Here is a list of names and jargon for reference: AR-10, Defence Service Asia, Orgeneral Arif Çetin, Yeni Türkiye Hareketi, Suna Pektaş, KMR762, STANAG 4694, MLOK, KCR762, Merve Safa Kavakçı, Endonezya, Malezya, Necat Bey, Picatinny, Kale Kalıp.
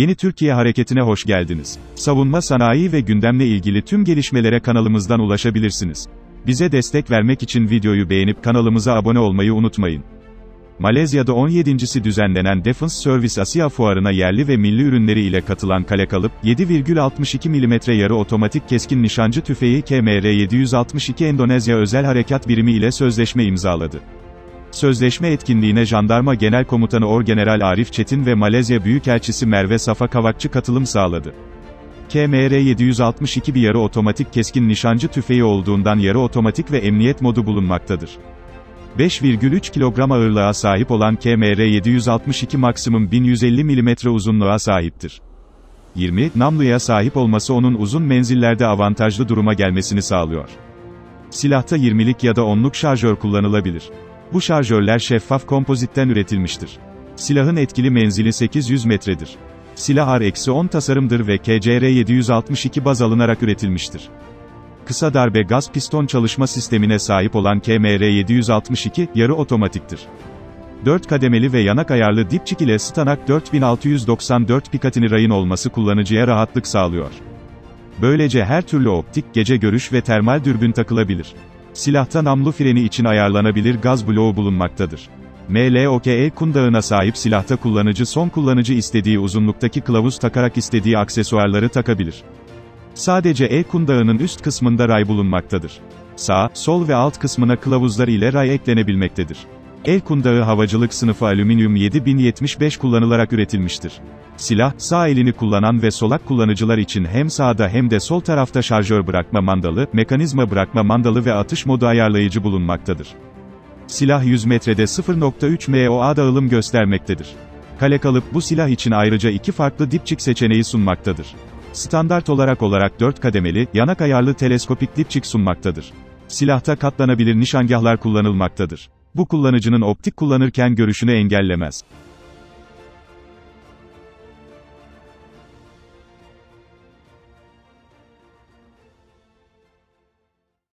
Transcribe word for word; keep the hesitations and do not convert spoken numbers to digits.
Yeni Türkiye Hareketi'ne hoş geldiniz. Savunma sanayi ve gündemle ilgili tüm gelişmelere kanalımızdan ulaşabilirsiniz. Bize destek vermek için videoyu beğenip kanalımıza abone olmayı unutmayın. Malezya'da on yedinci düzenlenen Defence Service Asia fuarına yerli ve milli ürünleri ile katılan Kale Kalıp, yedi virgül altmış iki milimetre yarı otomatik keskin nişancı tüfeği K M R yedi altmış iki Endonezya Özel Harekat Birimi ile sözleşme imzaladı. Sözleşme etkinliğine Jandarma Genel Komutanı Orgeneral Arif Çetin ve Malezya Büyükelçisi Merve Safa Kavakçı katılım sağladı. K M R yedi altmış iki bir yarı otomatik keskin nişancı tüfeği olduğundan yarı otomatik ve emniyet modu bulunmaktadır. beş virgül üç kilogram ağırlığa sahip olan K M R yedi altmış iki maksimum bin yüz elli milimetre uzunluğa sahiptir. yirmi namluya sahip olması onun uzun menzillerde avantajlı duruma gelmesini sağlıyor. Silahta yirmilik ya da onluk şarjör kullanılabilir. Bu şarjörler şeffaf kompozitten üretilmiştir. Silahın etkili menzili sekiz yüz metredir. Silah A R on tasarımdır ve K C R yedi altmış iki baz alınarak üretilmiştir. Kısa darbe gaz piston çalışma sistemine sahip olan K M R yedi altmış iki, yarı otomatiktir. dört kademeli ve yanak ayarlı dipçik ile STANAG dört bin altı yüz doksan dört Picatinny rayın olması kullanıcıya rahatlık sağlıyor. Böylece her türlü optik, gece görüş ve termal dürbün takılabilir. Silahta namlu freni için ayarlanabilir gaz bloğu bulunmaktadır. M L O K kundağına sahip silahta kullanıcı son kullanıcı istediği uzunluktaki kılavuz takarak istediği aksesuarları takabilir. Sadece E kundağının üst kısmında ray bulunmaktadır. Sağ, sol ve alt kısmına kılavuzlar ile ray eklenebilmektedir. El kundağı havacılık sınıfı alüminyum yedi bin yetmiş beş kullanılarak üretilmiştir. Silah, sağ elini kullanan ve solak kullanıcılar için hem sağda hem de sol tarafta şarjör bırakma mandalı, mekanizma bırakma mandalı ve atış modu ayarlayıcı bulunmaktadır. Silah yüz metrede sıfır virgül üç metre dağılım göstermektedir. Kale Kalıp bu silah için ayrıca iki farklı dipçik seçeneği sunmaktadır. Standart olarak olarak dört kademeli, yanak ayarlı teleskopik dipçik sunmaktadır. Silahta katlanabilir nişangahlar kullanılmaktadır. Bu kullanıcının optik kullanırken görüşünü engellemez.